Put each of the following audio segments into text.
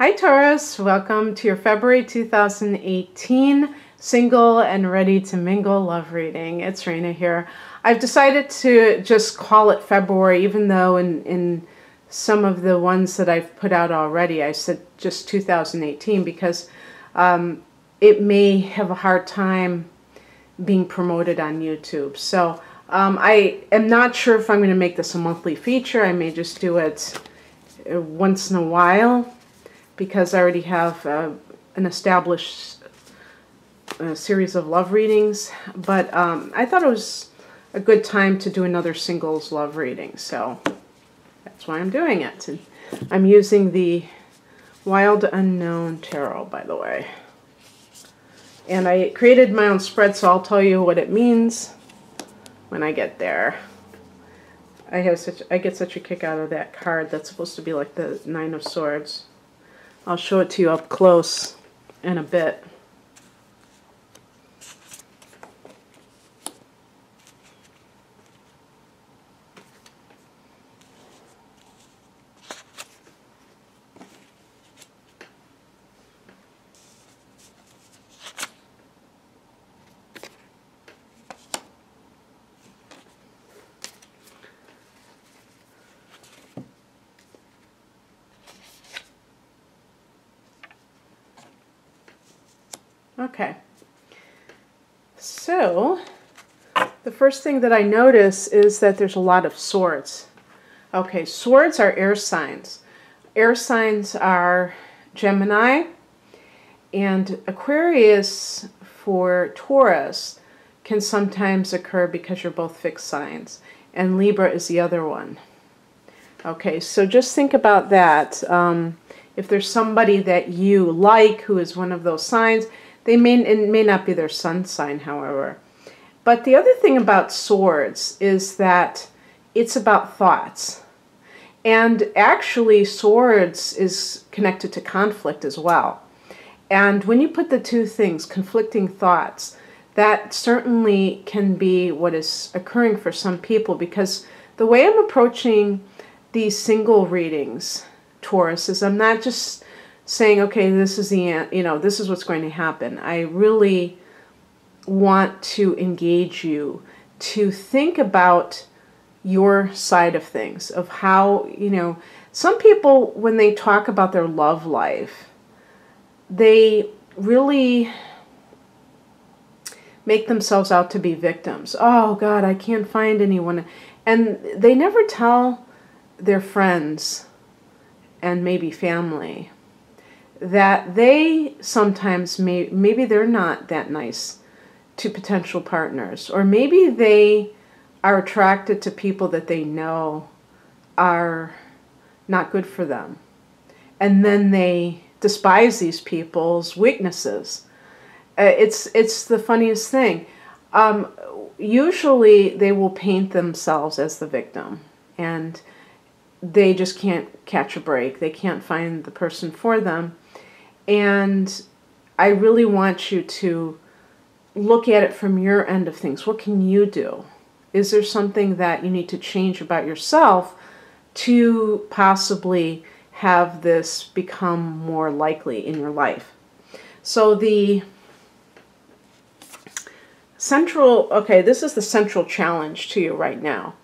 Hi Taurus, welcome to your February 2018 single and ready to mingle love reading. It's Raina here. I've decided to just call it February, even though in some of the ones that I've put out already I said just 2018, because it may have a hard time being promoted on YouTube. So I am not sure if I'm going to make this a monthly feature. I may just do it once in a while, because I already have an established series of love readings. But I thought it was a good time to do another singles love reading, so that's why I'm doing it. And I'm using the Wild Unknown Tarot, by the way. And I created my own spread, so I'll tell you what it means when I get there. I get such a kick out of that card that's supposed to be like the Nine of Swords. I'll show it to you up close in a bit. Okay, so the first thing that I notice is that there's a lot of swords. Okay, swords are air signs. Air signs are Gemini, and Aquarius for Taurus can sometimes occur because you're both fixed signs, and Libra is the other one. Okay, so just think about that. If there's somebody that you like who is one of those signs, it may not be their sun sign, however. But the other thing about swords is that it's about thoughts. And actually, swords is connected to conflict as well. And when you put the two things, conflicting thoughts, that certainly can be what is occurring for some people, because the way I'm approaching these single readings, Taurus, is I'm not just saying, okay, this is the, you know, this is what's going to happen. I really want to engage you to think about your side of things, of how, you know, some people, when they talk about their love life, they really make themselves out to be victims. Oh God, I can't find anyone. And they never tell their friends and maybe family that they sometimes maybe they're not that nice to potential partners, or maybe they are attracted to people that they know are not good for them, and then they despise these people's weaknesses. It's the funniest thing. Usually they will paint themselves as the victim, and they just can't catch a break. They can't find the person for them. And I really want you to look at it from your end of things. What can you do? Is there something that you need to change about yourself to possibly have this become more likely in your life? So the central, okay, this is the central challenge to you right now.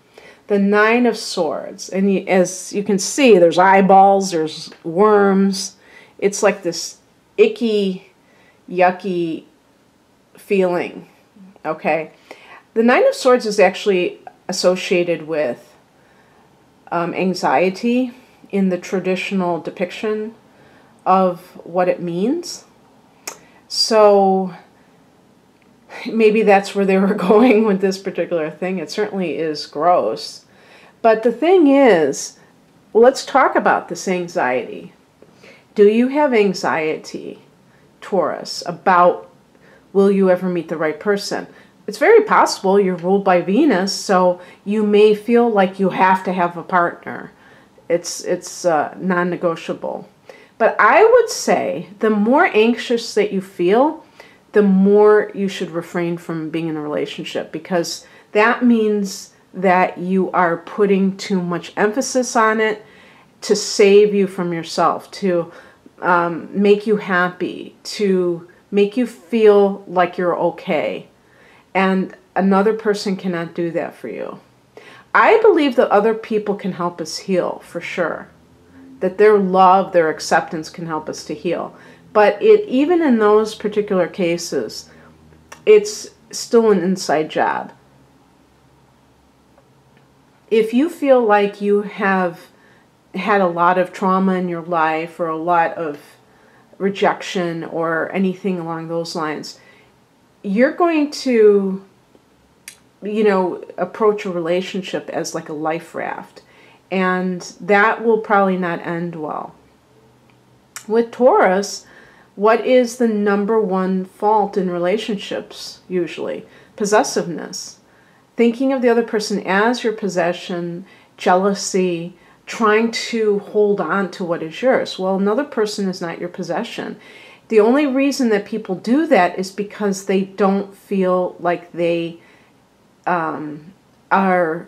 The Nine of Swords, and as you can see, there's eyeballs, there's worms. It's like this icky, yucky feeling, okay? The Nine of Swords is actually associated with anxiety in the traditional depiction of what it means. So maybe that's where they were going with this particular thing. It certainly is gross. But the thing is, well, let's talk about this anxiety. Do you have anxiety, Taurus, about will you ever meet the right person? It's very possible. You're ruled by Venus, so you may feel like you have to have a partner. It's non-negotiable. But I would say the more anxious that you feel, the more you should refrain from being in a relationship, because that means that you are putting too much emphasis on it to save you from yourself, to make you happy, to make you feel like you're okay. And another person cannot do that for you. I believe that other people can help us heal, for sure. That their love, their acceptance can help us to heal. But even in those particular cases, it's still an inside job. If you feel like you have had a lot of trauma in your life, or a lot of rejection or anything along those lines, you're going to, you know, approach a relationship as like a life raft. And that will probably not end well. With Taurus, what is the #1 fault in relationships usually? Possessiveness. Thinking of the other person as your possession, jealousy, trying to hold on to what is yours. Well, another person is not your possession. The only reason that people do that is because they don't feel like they are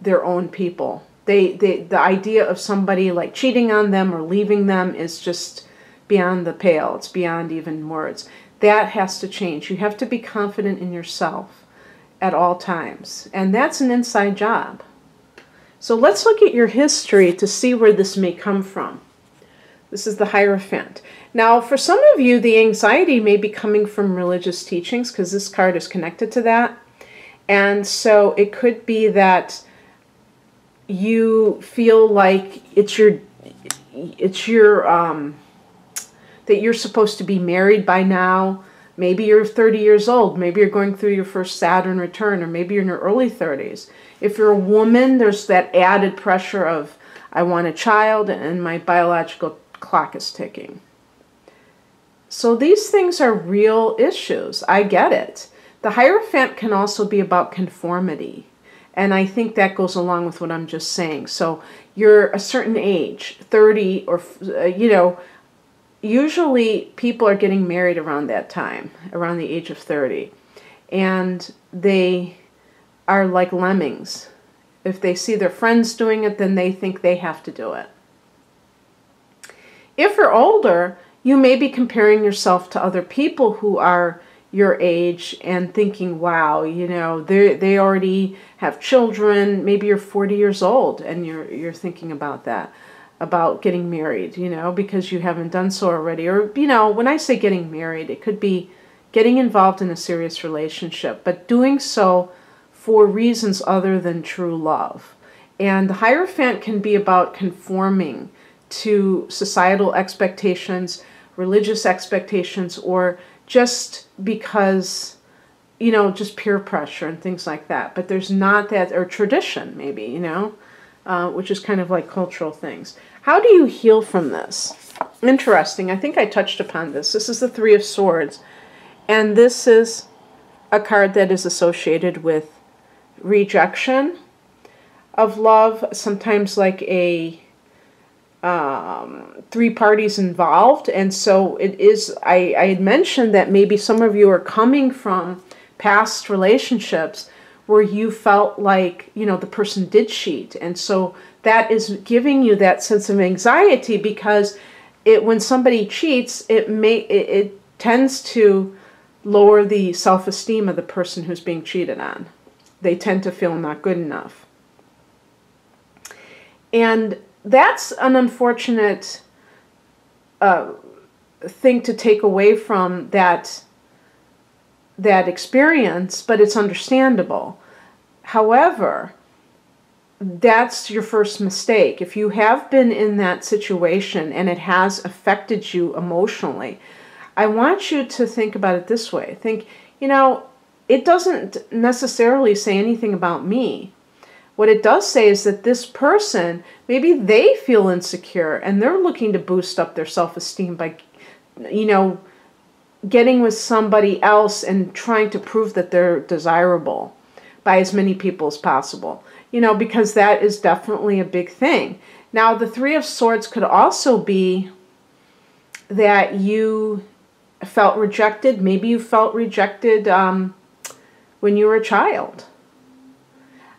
their own people. The idea of somebody like cheating on them or leaving them is just beyond the pale. It's beyond even words. That has to change. You have to be confident in yourself at all times. And that's an inside job. So let's look at your history to see where this may come from. This is the Hierophant. Now, for some of you, the anxiety may be coming from religious teachings, because this card is connected to that. And so it could be that you feel like that you're supposed to be married by now. Maybe you're 30 years old. Maybe you're going through your first Saturn return, or maybe you're in your early 30s. If you're a woman, there's that added pressure of, I want a child and my biological clock is ticking. So these things are real issues. I get it. The Hierophant can also be about conformity. And I think that goes along with what I'm just saying. So you're a certain age, 30 or, you know, usually people are getting married around that time, around the age of 30. And they are like lemmings. If they see their friends doing it, then they think they have to do it. If you're older, you may be comparing yourself to other people who are your age and thinking, wow, you know, they already have children. Maybe you're 40 years old and you're thinking about that, about getting married, you know, because you haven't done so already. Or, you know, when I say getting married, it could be getting involved in a serious relationship, but doing so for reasons other than true love. And the Hierophant can be about conforming to societal expectations, religious expectations, or just because, you know, just peer pressure and things like that. But there's not that, or tradition maybe, you know, which is kind of like cultural things. How do you heal from this? Interesting. I think I touched upon this. This is the Three of Swords. And this is a card that is associated with rejection of love, sometimes like a three parties involved. And so it is, I had mentioned that maybe some of you are coming from past relationships where you felt like, you know, the person did cheat. And so that is giving you that sense of anxiety, because when somebody cheats, it tends to lower the self-esteem of the person who's being cheated on. They tend to feel not good enough. And that's an unfortunate thing to take away from that experience, but it's understandable. However, that's your first mistake. If you have been in that situation and it has affected you emotionally, I want you to think about it this way. Think, you know, it doesn't necessarily say anything about me. What it does say is that this person, maybe they feel insecure and they're looking to boost up their self-esteem by, you know, getting with somebody else and trying to prove that they're desirable by as many people as possible, you know, because that is definitely a big thing. Now, the Three of Swords could also be that you felt rejected. Maybe you felt rejected when you were a child.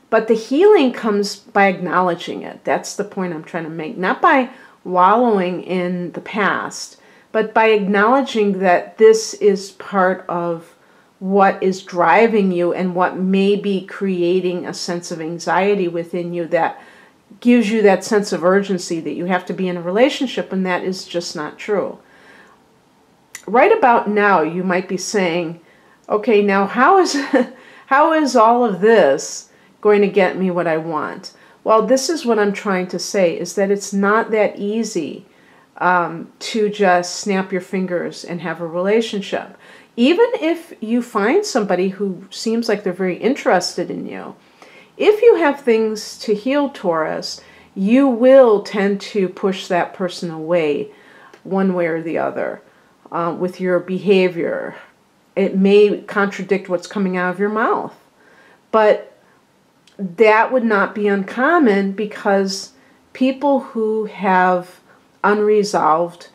But the healing comes by acknowledging it. That's the point I'm trying to make. Not by wallowing in the past, but by acknowledging that this is part of what is driving you and what may be creating a sense of anxiety within you that gives you that sense of urgency that you have to be in a relationship, and that is just not true. Right about now, you might be saying, okay, now how is all of this going to get me what I want? Well, this is what I'm trying to say, is that it's not that easy to just snap your fingers and have a relationship. Even if you find somebody who seems like they're very interested in you, if you have things to heal, Taurus, you will tend to push that person away one way or the other with your behavior. It may contradict what's coming out of your mouth, but that would not be uncommon, because people who have unresolved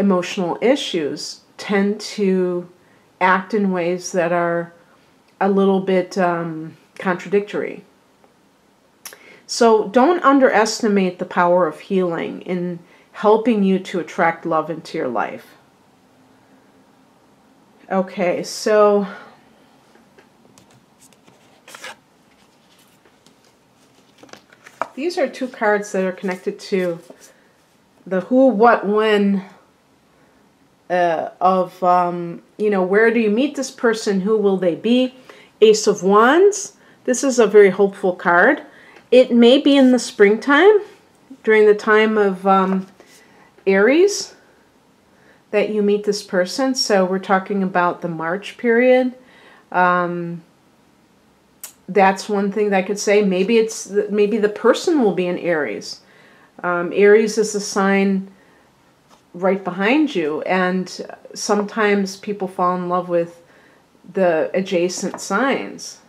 emotional issues tend to act in ways that are a little bit contradictory. So don't underestimate the power of healing in helping you to attract love into your life. Okay, so these are two cards that are connected to the who, what, when of, you know, where do you meet this person? Who will they be? Ace of Wands. This is a very hopeful card. It may be in the springtime, during the time of Aries, that you meet this person. So we're talking about the March period. That's one thing that I could say. Maybe it's maybe the person will be in Aries. Aries is a sign right behind you, and sometimes people fall in love with the adjacent signs.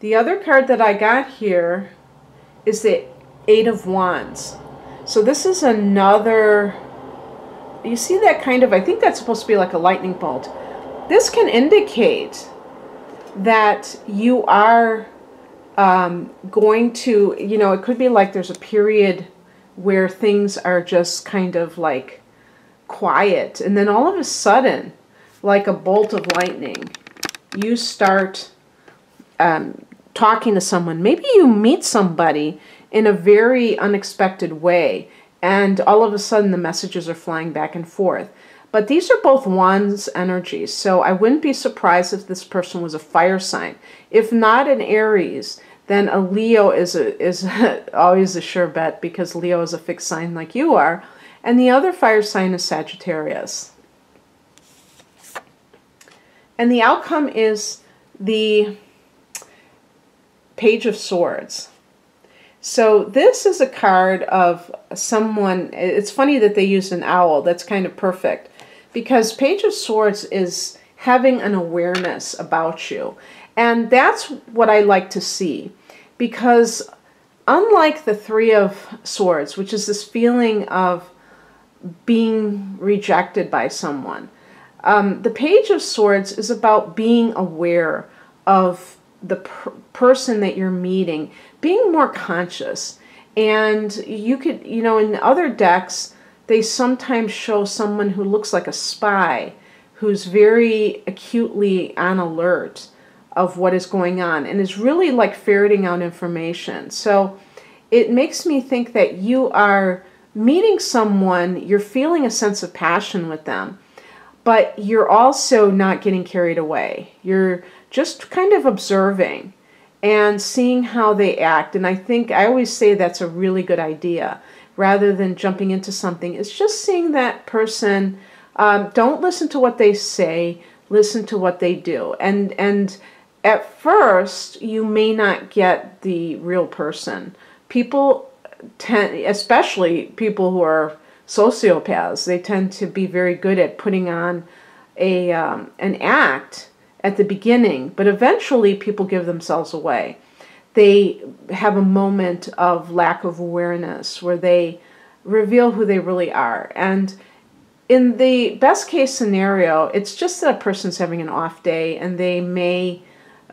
The other card that I got here is the Eight of Wands. So this is another, you see that kind of, I think that's supposed to be like a lightning bolt. This can indicate that you are going to, you know, it could be like there's a period where things are just kind of like quiet, and then all of a sudden, like a bolt of lightning, you start talking to someone. Maybe you meet somebody in a very unexpected way, and all of a sudden the messages are flying back and forth. But these are both Wands energies, so I wouldn't be surprised if this person was a fire sign. If not an Aries, then a Leo is always a sure bet, because Leo is a fixed sign like you are. And the other fire sign is Sagittarius. And the outcome is the Page of Swords. So this is a card of someone, it's funny that they used an owl, that's kind of perfect, because Page of Swords is having an awareness about you. And that's what I like to see, because unlike the Three of Swords, which is this feeling of being rejected by someone, the Page of Swords is about being aware of the person that you're meeting, being more conscious. And you could, you know, in other decks, they sometimes show someone who looks like a spy, who's very acutely on alert of what is going on, and is really like ferreting out information. So it makes me think that you are meeting someone, you're feeling a sense of passion with them, but you're also not getting carried away. You're just kind of observing and seeing how they act. And I think I always say that's a really good idea, rather than jumping into something. It's just seeing that person. Don't listen to what they say, listen to what they do. And at first, you may not get the real person. People tend, especially people who are sociopaths, they tend to be very good at putting on a an act at the beginning, but eventually people give themselves away. They have a moment of lack of awareness where they reveal who they really are. And in the best case scenario, it's just that a person's having an off day, and they may,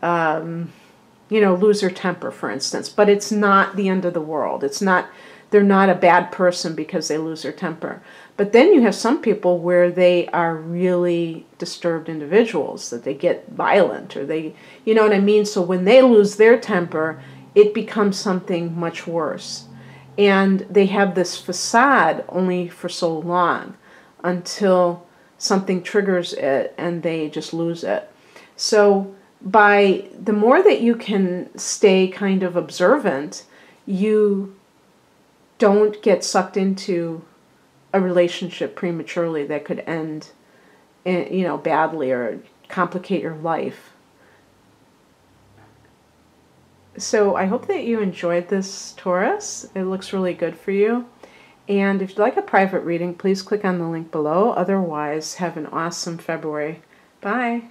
you know, lose their temper, for instance. But it's not the end of the world. It's not they're not a bad person because they lose their temper. But then you have some people where they are really disturbed individuals, that they get violent or they, you know what I mean? So when they lose their temper, it becomes something much worse. And they have this facade only for so long until something triggers it and they just lose it. So by the more that you can stay kind of observant, you don't get sucked into a relationship prematurely that could end, you know, badly or complicate your life. So I hope that you enjoyed this, Taurus. It looks really good for you. And if you'd like a private reading, please click on the link below. Otherwise, have an awesome February. Bye.